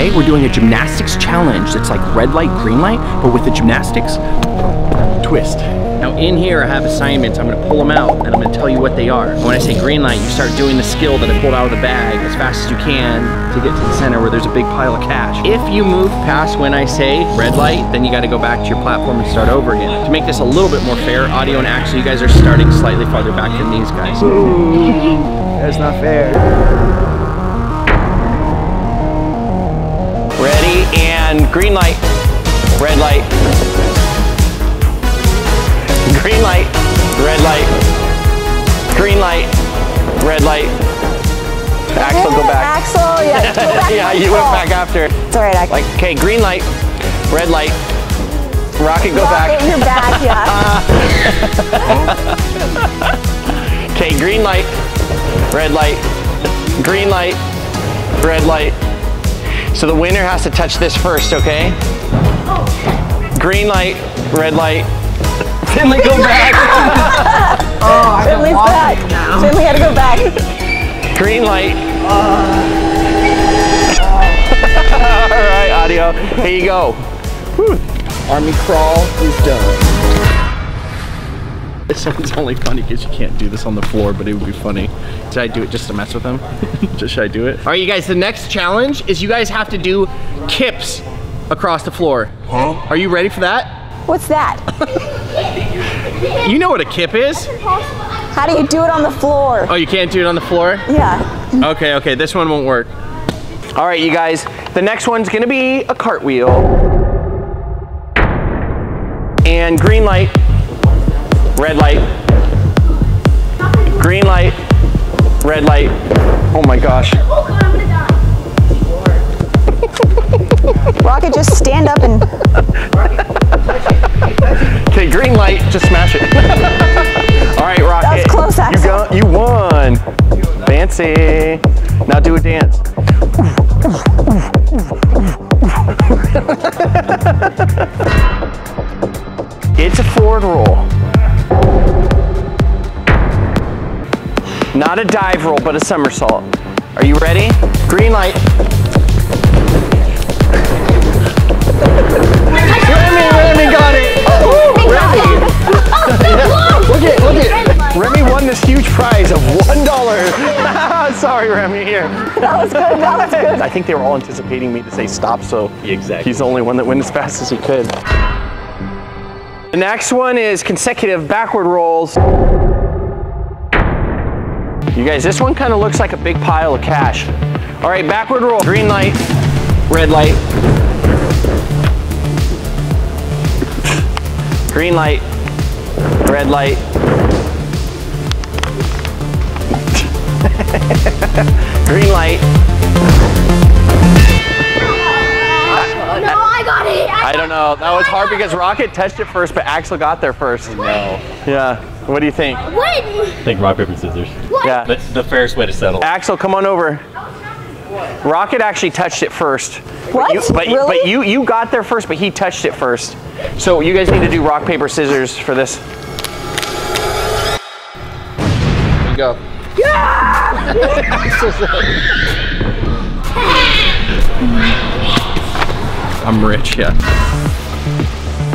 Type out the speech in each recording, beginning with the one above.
Today we're doing a gymnastics challenge that's like red light, green light, but with the gymnastics twist. Now in here I have assignments. I'm gonna pull them out and I'm gonna tell you what they are. When I say green light, you start doing the skill that I pulled out of the bag as fast as you can to get to the center where there's a big pile of cash. If you move past when I say red light, then you gotta go back to your platform and start over again. To make this a little bit more fair, Audio and Axel, you guys are starting slightly farther back than these guys. That's not fair. Ready, and green light, red light, green light, red light, green light, red light. Axel, go back. Axel, yeah, go back. Yeah, you went back after. It's all right, Axel. Like, okay, green light, red light, rocket, go back. Rocket, you're back, yeah. Okay, green light, red light, green light, red light. So the winner has to touch this first, okay? Oh. Green light, red light. Finley, go back! Oh, Finley's back. Finley had to go back. Green light. All right, Audio. Here you go. Whew. Army crawl is done. This one's only funny because you can't do this on the floor, but it would be funny. Should I do it just to mess with them? Just should I do it? All right, you guys, the next challenge is you guys have to do kips across the floor. Huh? Are you ready for that? What's that? You know what a kip is? How do you do it on the floor? Oh, you can't do it on the floor? Yeah. Okay, okay, this one won't work. All right, you guys, the next one's gonna be a cartwheel. And green light, red light, green light, red light. Oh my gosh. Oh God, I'm gonna die. Rocket, just stand up and... Okay, green light, just smash it. All right, Rocket. That was close, Axel. You won. Fancy. Now do a dance. It's a forward roll. Not a dive roll, but a somersault. Are you ready? Green light. Remy got it. Oh, ooh, Remy. Oh, so yeah. Look at, Remy won this huge prize of $1. Sorry, Remy, here. That was good, that was good. I think they were all anticipating me to say stop, so exactly. He's the only one that went as fast as he could. The next one is consecutive backward rolls. You guys, this one kind of looks like a big pile of cash. All right, backward roll. Green light, red light. Green light, red light. Green light. No, I got it. I don't know. That was hard because Rocket touched it first, but Axel got there first. No. Yeah. What do you think? What? I think rock, paper, scissors. What? Yeah. That's the fairest way to settle. Axel, come on over. Rocket actually touched it first. What? But you got there first, but he touched it first. So you guys need to do rock, paper, scissors for this. There you go. Yeah! I'm rich, yeah.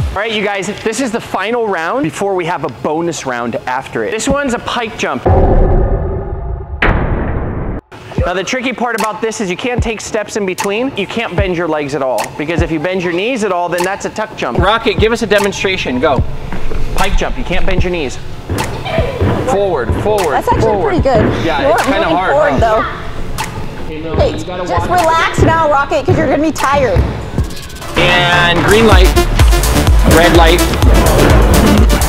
All right, you guys, this is the final round before we have a bonus round after it. This one's a pike jump. Now, the tricky part about this is you can't take steps in between. You can't bend your legs at all, because if you bend your knees at all, then that's a tuck jump. Rocket, give us a demonstration, go. Pike jump, you can't bend your knees. Forward, forward, that's actually forward. Pretty good. Yeah, it's kind of hard. Forward, though. Hey, just relax now, Rocket, because you're gonna be tired. And green light. Red light,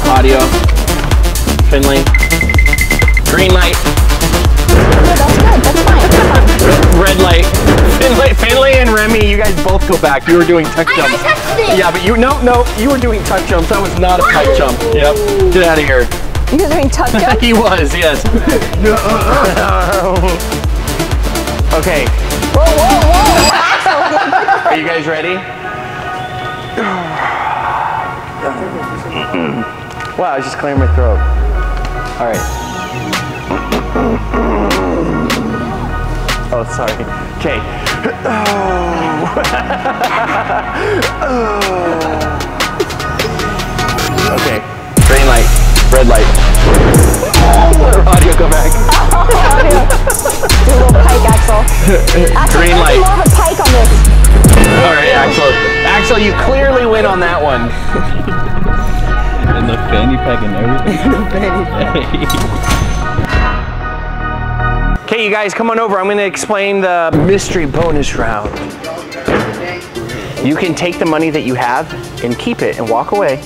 Audio, Finley, green light. No, that's good, that's fine. Red light, Finley and Remy, you guys both go back. You were doing tuck jumps. I touched it. Yeah, but you, no, you were doing tuck jumps. That was not a pike jump. Yep, get out of here. You were doing tuck jumps? He was, yes. Okay. Whoa, whoa, whoa. Are you guys ready? Wow, I just cleared my throat. All right. Oh, sorry. Okay. Oh. Okay, green light, red light. Oh, audio, go back. Your little pike, Axel. Green light. More of a pike on this. All right, Axel. Axel, you clearly win on that one. And the fanny pack and everything. The fanny pack. Okay, you guys, come on over. I'm going to explain the mystery bonus round. You can take the money that you have and keep it and walk away.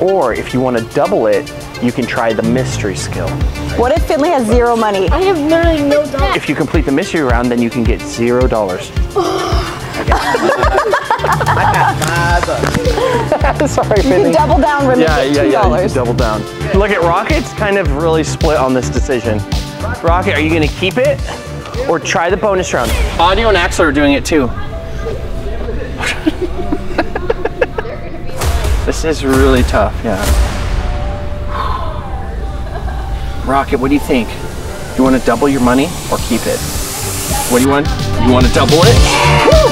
Or if you want to double it, you can try the mystery skill. What if Finley has zero money? I have literally no dollars. If you complete the mystery round, then you can get $0. Sorry, Finley. You can double down, remember, $2. You can double down. Look at Rocket's kind of really split on this decision. Rocket, are you going to keep it or try the bonus round? Audio and Axel are doing it too. This is really tough, yeah. Rocket, what do you think? You want to double your money or keep it? What do you want? You want to double it? Woo!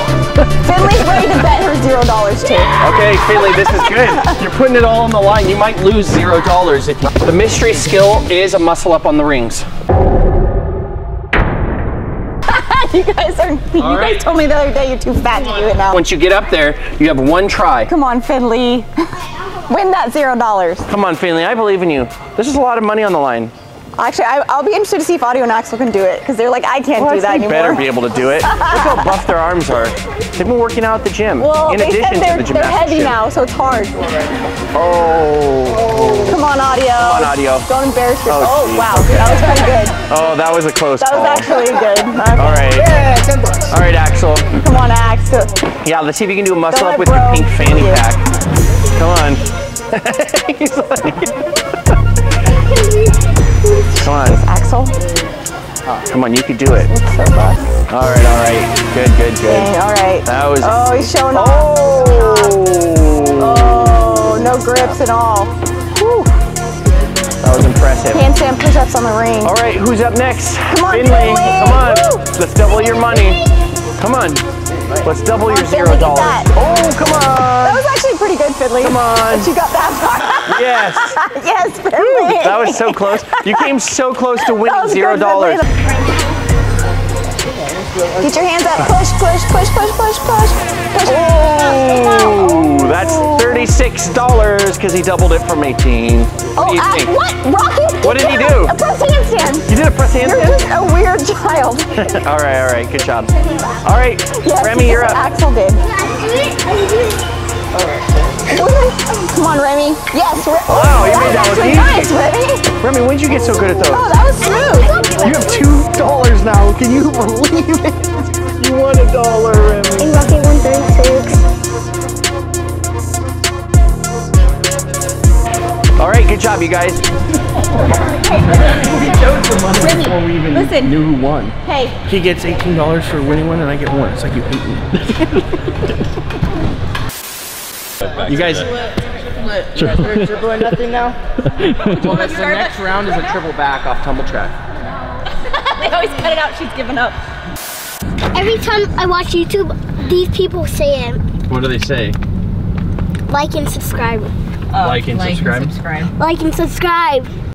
Finley's ready to bet her $0 too. Okay, Finley, this is good. You're putting it all on the line. You might lose $0 if you... The mystery skill is a muscle up on the rings. You guys are, you guys told me the other day you're too fat to do it now. Once you get up there, you have one try. Come on, Finley. Win that $0. Come on, Finley, I believe in you. This is a lot of money on the line. Actually, I'll be interested to see if Audio and Axel can do it, because they're like, I can't do that anymore. They better be able to do it. Look how buff their arms are. They've been working out at the gym. Well, in addition to the gymnastics. They're heavy now, so it's hard. Oh. Come on, Audio. Come on, Audio. Don't embarrass yourself. Oh, wow. That was pretty good. Oh, that was a close call. That was actually good. All right. Yeah, $10. All right, Axel. Come on, Axel. Yeah, let's see if you can do a muscle up with your pink fanny pack. Come on. He's like... Come on. Axel? Oh, come on, you can do it. It's so bad. All right, good, good, good. Okay, all right. That was... Oh, he's showing off. Oh! Oh, no grips at all. Whew. That was impressive. Handstand push-ups on the ring. All right, who's up next? Come on, Finley. Come on. Woo. Let's double your money. Come on. Let's double your $0. Oh, come on. That was actually pretty good, Finley. Come on. But you got that far. Yes. Yes, Finley. That was so close. You came so close to winning $0. Get your hands up. Push, push, push, push, push, push. Oh, that's $36 because he doubled it from 18. Oh, what? Rocket? What did he do? A press handstand. You did a press handstand? You're just a weird child. All right, good job. All right, yes, Remy, you're up. Axel did. Come on, Remy. Yes. Wow, you made that look easy. Nice, Remy. Remy, when did you get so good at those? Oh, that was smooth. You have $2 now. Can you believe it? You won $1, Remy. And Rocket won 36. All right, good job, you guys. We showed some money before we even knew who won. Hey. He gets $18 for winning one, and I get one. It's like you hate me. You guys. You guys are dribbling nothing now? Well, the next round is a triple back off tumble track. They always cut it out. She's giving up. Every time I watch YouTube, these people say it. What do they say? Like and subscribe. Like and subscribe. Like and subscribe.